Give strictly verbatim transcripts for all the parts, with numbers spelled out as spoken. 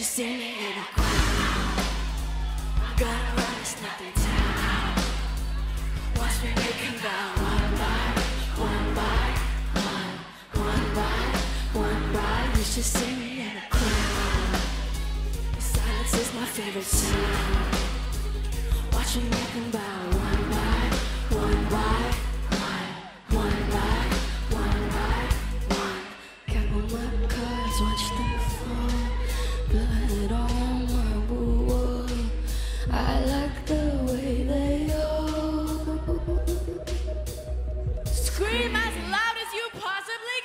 She seen me in a crowd. Gotta run, it's nothing down. Watch me make him bow. One by, one by, one, one by, one by. You should see me in a crowd. Silence is my favorite sound. Watch me make him bow. One by, one by, one, one by, one by, one. Come on, my cards, watch them fall. Blood on my wall. I like the way they all scream as loud as you possibly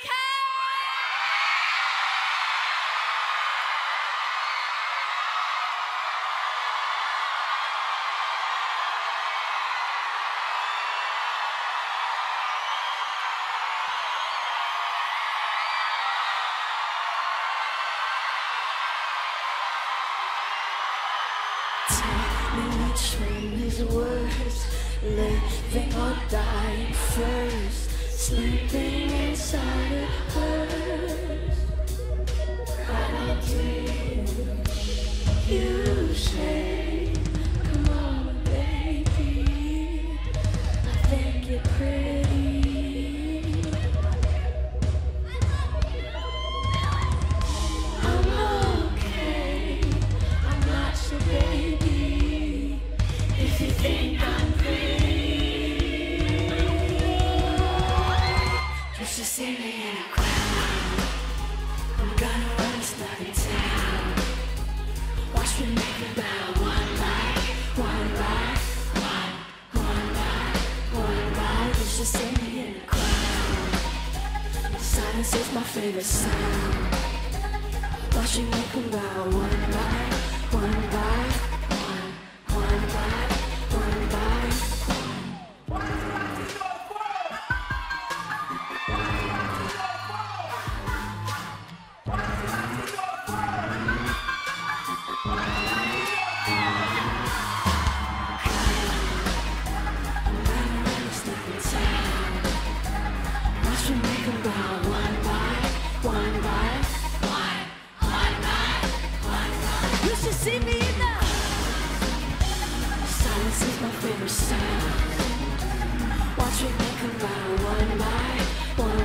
from his words, living or dying first, sleeping inside a hearse. I don't dream, you say, come on baby, I think you're pretty. I'm okay, I'm not your baby. You think I'm free? You should see me in a crowd. I'm gonna run this lovely town. Watch me make it bow. One light, one light, one, one light, one light. You should see me in a crowd. Silence is my favorite sound. Watch me make it bow. One light, one light, one, one light. See me in the silence is my favorite sound. Watch me make 'em bow one by one.